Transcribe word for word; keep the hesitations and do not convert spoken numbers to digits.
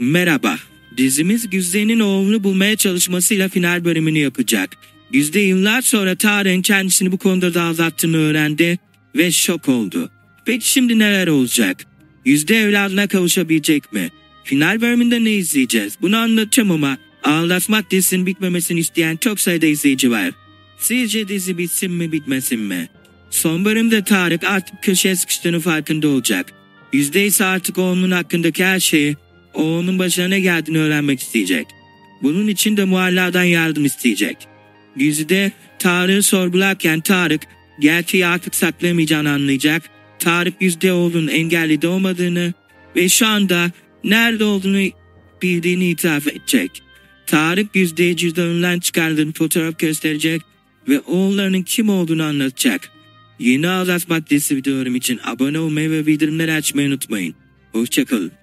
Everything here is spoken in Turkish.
Merhaba. Dizimiz Güzide'nin oğlunu bulmaya çalışmasıyla final bölümünü yapacak. Güzide yıllar sonra Tarık'ın kendisini bu konuda da aldattığını öğrendi ve şok oldu. Peki şimdi neler olacak? Güzide evladına kavuşabilecek mi? Final bölümünde ne izleyeceğiz? Bunu anlatacağım ama Aldatmak dizisinin bitmemesini isteyen çok sayıda izleyici var. Sizce dizi bitsin mi bitmesin mi? Son bölümde Tarık artık köşeye sıkıştığının farkında olacak. Güzide ise artık oğlunun hakkındaki her şeyi, oğlunun başına ne geldiğini öğrenmek isteyecek. Bunun için de Mualla'dan yardım isteyecek. Güzide Tarık'ı sorgularken Tarık gerçeği artık saklayamayacağını anlayacak. Tarık Güzide oğlunun engelli de olmadığını ve şu anda nerede olduğunu bildiğini itiraf edecek. Tarık Güzide'yi cüzdanından çıkardığını fotoğraf gösterecek ve oğullarının kim olduğunu anlatacak. Yeni Aldatmak dizisi videolarım için abone olmayı ve bildirimleri açmayı unutmayın. Hoşçakalın.